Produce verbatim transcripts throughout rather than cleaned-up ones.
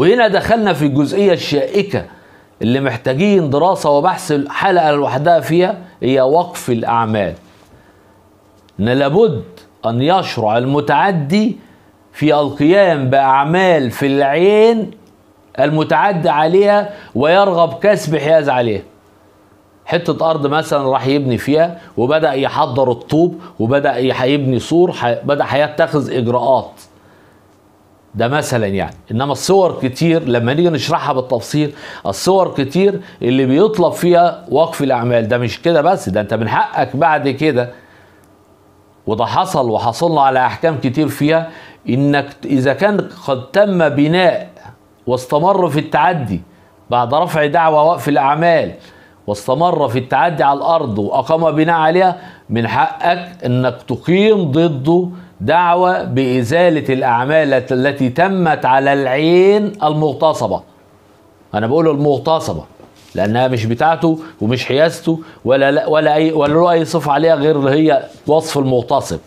وهنا دخلنا في الجزئية الشائكة اللي محتاجين دراسة وبحث حلقة لوحدها فيها، هي وقف الأعمال. إن لابد أن يشرع المتعدي في القيام بأعمال في العين المتعدي عليها ويرغب كسب حياز عليها. حتة أرض مثلا راح يبني فيها وبدأ يحضر الطوب وبدأ يبني سور، بدأ هيتخذ إجراءات، ده مثلا يعني. إنما الصور كتير لما نيجي نشرحها بالتفصيل، الصور كتير اللي بيطلب فيها وقف الأعمال. ده مش كده بس، ده أنت من حقك بعد كده، وده حصل وحصلنا على أحكام كتير فيها، إنك إذا كان قد تم بناء واستمر في التعدي بعد رفع دعوى وقف الأعمال واستمر في التعدي على الأرض وأقام بناء عليها، من حقك إنك تقيم ضده دعوى بإزالة الأعمال التي تمت على العين المغتصبة. أنا بقول المغتصبة لأنها مش بتاعته ومش حيازته ولا ولا أي ولا له أي صفة عليها غير اللي هي وصف المغتصب.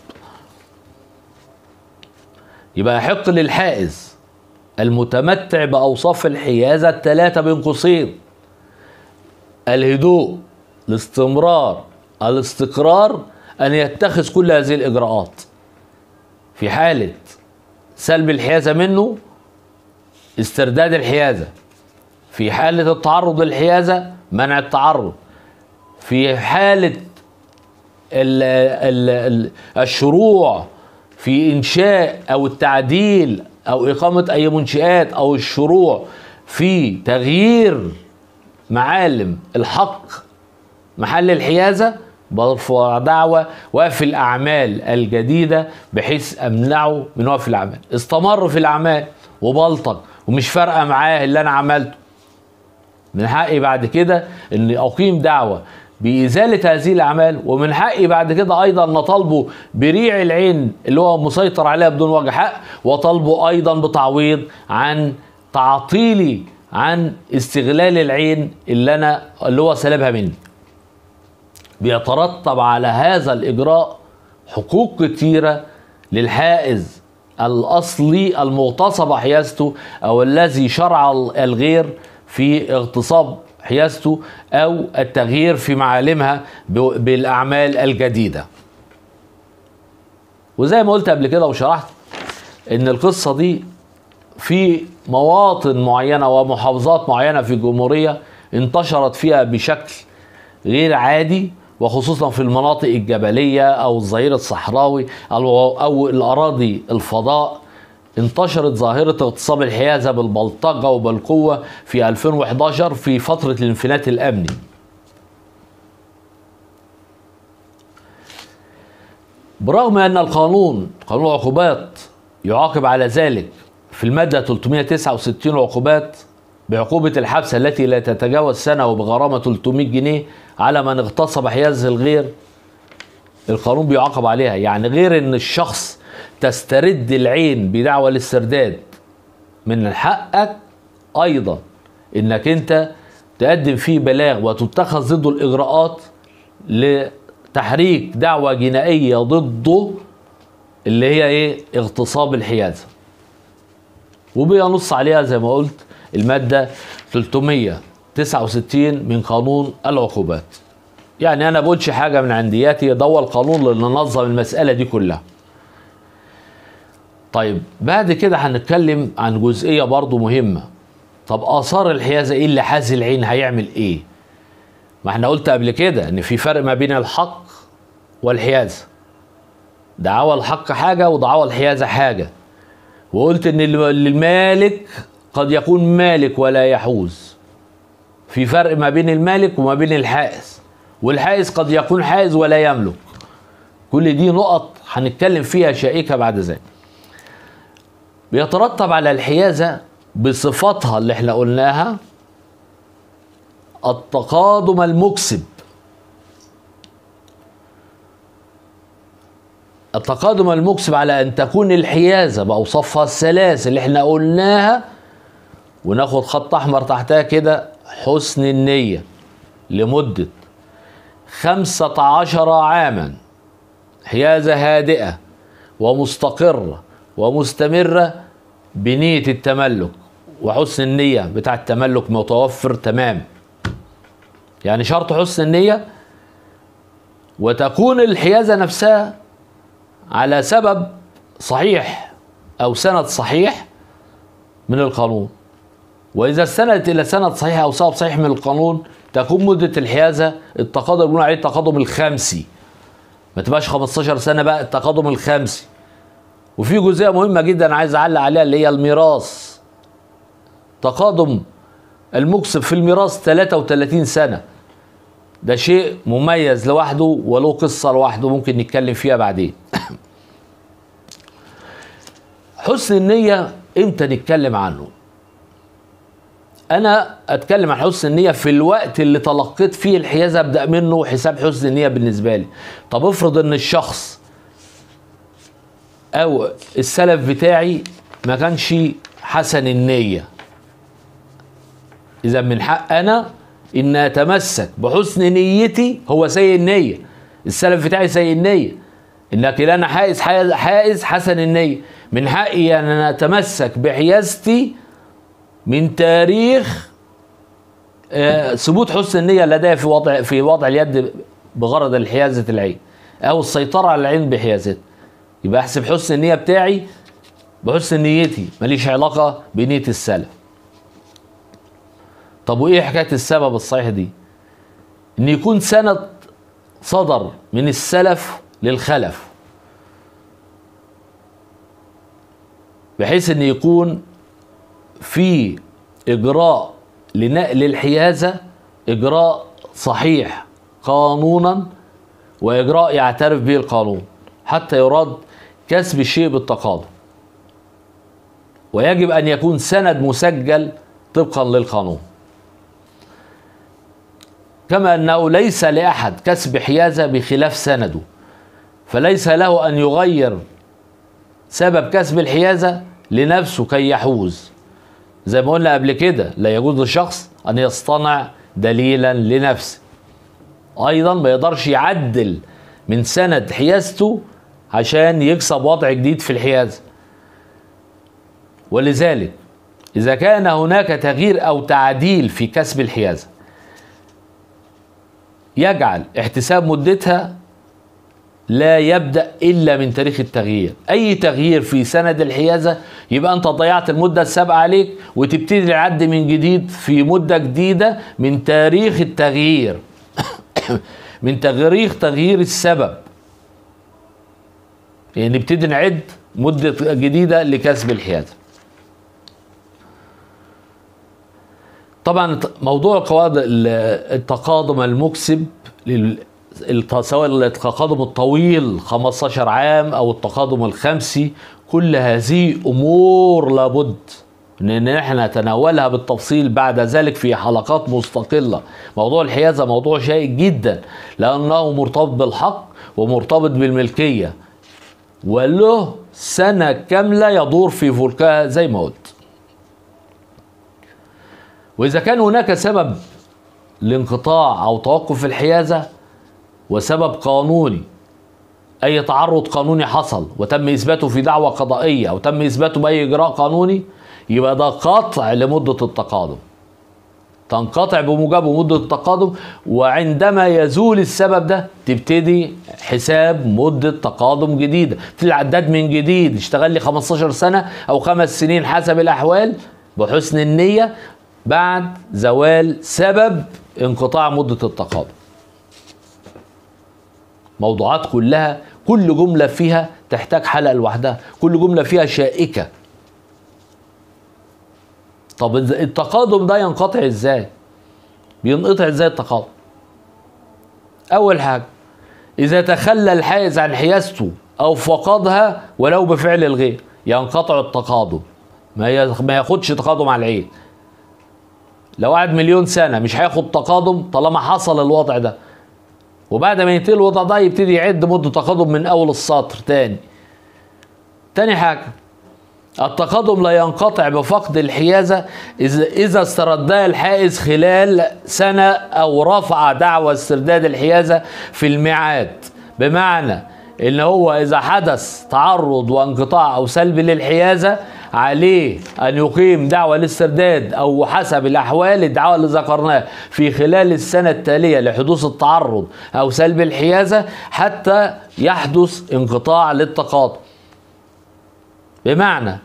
يبقى يحق للحائز المتمتع بأوصاف الحيازة الثلاثة بين قوسين: الهدوء، الاستمرار، الاستقرار، أن يتخذ كل هذه الإجراءات. في حالة سلب الحيازة منه استرداد الحيازة، في حالة التعرض للحيازة منع التعرض، في حالة ال ال ال الشروع في إنشاء أو التعديل أو إقامة أي منشآت، أو الشروع في تغيير معالم الحق محل الحيازة، برفع دعوى وقف الأعمال الجديدة بحيث أمنعه من وقف الأعمال. استمر في الأعمال وبلطج ومش فارقة معاه اللي أنا عملته، من حقي بعد كده أن أقيم دعوة بإزالة هذه الأعمال، ومن حقي بعد كده أيضا نطالبه بريع العين اللي هو مسيطر عليها بدون وجه حق، وطالبه أيضا بتعويض عن تعطيلي عن استغلال العين اللي أنا اللي هو سلبها مني. بيترتب على هذا الإجراء حقوق كتيرة للحائز الأصلي المغتصبة حيازته، أو الذي شرع الغير في اغتصاب حيازته أو التغيير في معالمها بالأعمال الجديدة. وزي ما قلت قبل كده وشرحت إن القصة دي في مواطن معينة ومحافظات معينة في الجمهورية انتشرت فيها بشكل غير عادي، وخصوصا في المناطق الجبلية أو الظهير الصحراوي أو الأراضي الفضاء. انتشرت ظاهرة اغتصاب الحيازة بالبلطجة وبالقوة في ألفين وإحداشر في فترة الانفلات الأمني. برغم أن القانون قانون العقوبات يعاقب على ذلك في المادة ثلاثمائة وتسعة وستين عقوبات بعقوبة الحبس التي لا تتجاوز سنة وبغرامة ثلاثمائة جنيه على من اغتصب حيازة الغير، القانون بيعاقب عليها. يعني غير أن الشخص تسترد العين بدعوى الاسترداد، من حقك أيضا أنك أنت تقدم فيه بلاغ وتتخذ ضده الإجراءات لتحريك دعوى جنائية ضده اللي هي إيه؟ اغتصاب الحيازة. وبينص عليها زي ما قلت المادة ثلاثمائة وتسعة وستين من قانون العقوبات. يعني أنا بقولش حاجة من عندياتي، ده هو القانون اللي نظم المسألة دي كلها. طيب بعد كده هنتكلم عن جزئية برضو مهمة. طب آثار الحيازة إيه؟ اللي حاز العين هيعمل إيه؟ ما احنا قلت قبل كده إن في فرق ما بين الحق والحيازة. دعوى الحق حاجة ودعوى الحيازة حاجة. وقلت إن المالك قد يكون مالك ولا يحوز، في فرق ما بين المالك وما بين الحائز، والحائز قد يكون حائز ولا يملك. كل دي نقط هنتكلم فيها شائكة بعد ذلك. بيترتب على الحيازة بصفتها اللي احنا قلناها التقادم المكسب. التقادم المكسب على أن تكون الحيازة بأوصافها الثلاث اللي احنا قلناها، وناخد خط أحمر تحتها كده حسن النية، لمدة خمسة عشر عاما حيازة هادئة ومستقرة ومستمرة بنية التملك وحسن النية بتاع التملك متوفر تمام. يعني شرط حسن النية وتكون الحيازة نفسها على سبب صحيح أو سند صحيح من القانون، وإذا استندت إلى سند صحيح أو سبب صحيح من القانون تكون مدة الحيازة التقادم بنقول عليه التقادم الخمسي، ما تبقاش خمستاشر سنة، بقى التقادم الخمسي. وفي جزئية مهمة جدا عايز أعلق عليها اللي هي الميراث. تقادم المكسب في الميراث تلاتة وتلاتين سنة، ده شيء مميز لوحده وله قصة لوحده ممكن نتكلم فيها بعدين. حسن النية امتى نتكلم عنه؟ أنا أتكلم عن حسن النية في الوقت اللي تلقيت فيه الحيازة أبدأ منه حساب حسن النية بالنسبة لي. طب افرض إن الشخص أو السلف بتاعي ما كانش حسن النية، إذا من حق أنا إن أتمسك بحسن نيتي. هو سيء النية، السلف بتاعي سيء النية، لكن أنا حائز حائز حسن النية، من حقي أن أنا أتمسك بحيازتي من تاريخ ثبوت حسن النية لدي في وضع في وضع اليد بغرض حيازة العين أو السيطرة على العين بحيازتها. يبقى أحسب حسن النية بتاعي بحسن نيتي، ماليش علاقة بنية السلف. طب وإيه حكاية السبب الصحيح دي؟ إن يكون سند صدر من السلف للخلف، بحيث إن يكون في إجراء لنقل الحيازة إجراء صحيح قانونا وإجراء يعترف به القانون حتى يراد كسب الشيء بالتقادم، ويجب أن يكون سند مسجل طبقا للقانون. كما أنه ليس لأحد كسب حيازة بخلاف سنده، فليس له أن يغير سبب كسب الحيازة لنفسه كي يحوز. زي ما قلنا قبل كده، لا يجوز للشخص أن يصطنع دليلا لنفسه. أيضا ما يقدرش يعدل من سند حيازته عشان يكسب وضع جديد في الحيازة. ولذلك إذا كان هناك تغيير أو تعديل في كسب الحيازة يجعل احتساب مدتها لا يبدأ إلا من تاريخ التغيير. أي تغيير في سند الحيازة يبقى أنت ضيعت المدة السابقة عليك، وتبتدي العد من جديد في مدة جديدة من تاريخ التغيير، من تاريخ تغيير السبب. يعني نبتدي نعد مدة جديدة لكسب الحيازة. طبعا موضوع قواعد التقادم المكسب لل سواء التقادم الطويل خمستاشر عام أو التقادم الخمسي، كل هذه أمور لابد من أن احنا نتناولها بالتفصيل بعد ذلك في حلقات مستقلة. موضوع الحيازة موضوع شائك جدا لأنه مرتبط بالحق ومرتبط بالملكية، وله سنة كاملة يدور في فلكها زي ما قلت. وإذا كان هناك سبب لانقطاع أو توقف الحيازة وسبب قانوني، أي تعرض قانوني حصل وتم إثباته في دعوة قضائية أو تم إثباته بأي إجراء قانوني، يبقى ده قطع لمدة التقادم، تنقطع بموجبه مدة التقادم. وعندما يزول السبب ده تبتدي حساب مدة تقادم جديدة، تبتدي العداد من جديد. اشتغل لي خمستاشر سنة أو خمس سنين حسب الأحوال بحسن النية بعد زوال سبب انقطاع مدة التقادم. موضوعات كلها، كل جملة فيها تحتاج حلقة لوحدها، كل جملة فيها شائكة. طب التقادم ده ينقطع ازاي؟ بينقطع ازاي التقادم؟ أول حاجة، إذا تخلى الحائز عن حيازته أو فقدها ولو بفعل الغير ينقطع التقادم، ما ياخدش تقادم على العين. لو قعد مليون سنة مش هياخد تقادم طالما حصل الوضع ده، وبعد ما ينتهي الوضع ده يبتدي يعد مدة تقادم من أول السطر تاني. تاني حاجة، التقادم لا ينقطع بفقد الحيازة إذا استردها الحائز خلال سنة أو رفع دعوى استرداد الحيازة في الميعاد. بمعنى إن هو إذا حدث تعرض وانقطاع أو سلب للحيازة عليه أن يقيم دعوة للسرداد أو حسب الأحوال الدعوة اللي ذكرناه في خلال السنة التالية لحدوث التعرض أو سلب الحيازة حتى يحدث انقطاع للتقاطع. بمعنى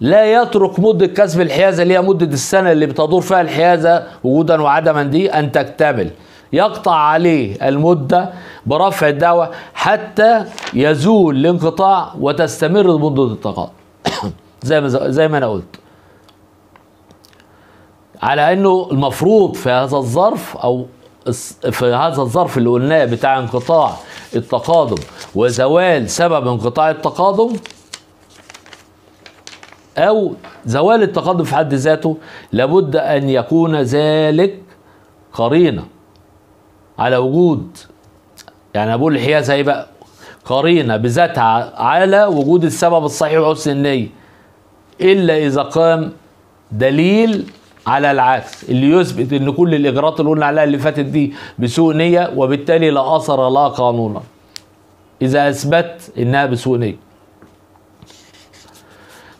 لا يترك مدة كسب الحيازة اللي هي مدة السنة اللي بتدور فيها الحيازة وجودا وعدما دي أن تكتمل، يقطع عليه المدة برفع الدعوة حتى يزول الانقطاع وتستمر مدة التقاطع. زي ما زي ما أنا قلت، على أنه المفروض في هذا الظرف أو في هذا الظرف اللي قلناه بتاع انقطاع التقادم وزوال سبب انقطاع التقادم أو زوال التقادم في حد ذاته، لابد أن يكون ذلك قرينة على وجود، يعني بقول الحيازة ايه بقى؟ قرينة بذاتها على وجود السبب الصحيح وحسن النية، إلا إذا قام دليل على العكس اللي يثبت إن كل الإجراءات اللي قلنا عليها اللي فاتت دي بسوء نية وبالتالي لا أثر لها قانونا إذا أثبت إنها بسوء نية.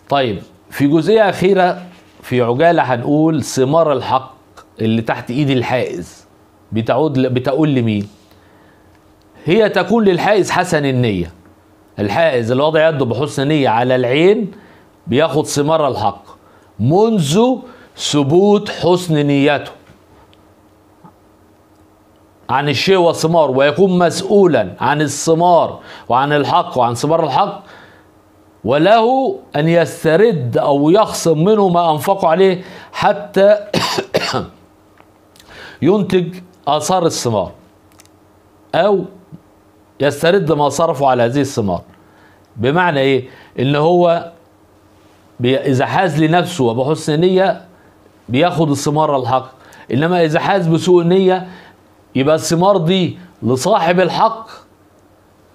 طيب في جزئية أخيرة في عجالة هنقول ثمار الحق اللي تحت إيد الحائز بتعود بتقول لمين؟ هي تكون للحائز حسن النية. الحائز اللي وضع يده بحسن نية على العين بياخد ثمار الحق منذ ثبوت حسن نيته عن الشيء وثمار، ويكون مسؤولا عن الثمار وعن الحق وعن ثمار الحق، وله أن يسترد أو يخصم منه ما أنفقه عليه حتى ينتج آثار الثمار أو يسترد ما صرفه على هذه الثمار. بمعنى إيه؟ إن هو إذا حاز لنفسه وبحسن نية بياخد الثمار الحق، إنما إذا حاز بسوء نية يبقى الثمار دي لصاحب الحق،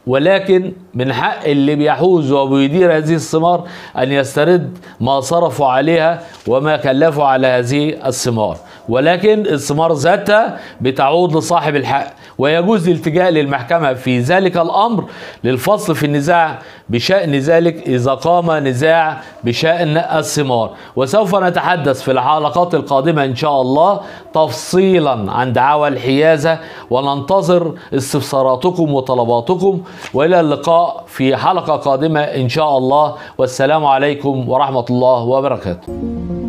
ولكن من حق اللي بيحوز وبيدير هذه الثمار أن يسترد ما صرفوا عليها وما كلفوا على هذه الثمار، ولكن الثمار ذاتها بتعود لصاحب الحق، ويجوز الالتجاء للمحكمة في ذلك الأمر للفصل في النزاع بشأن ذلك إذا قام نزاع بشأن الثمار. وسوف نتحدث في الحلقات القادمة إن شاء الله تفصيلا عن دعاوى الحيازة، وننتظر استفساراتكم وطلباتكم، وإلى اللقاء في حلقة قادمة إن شاء الله، والسلام عليكم ورحمة الله وبركاته.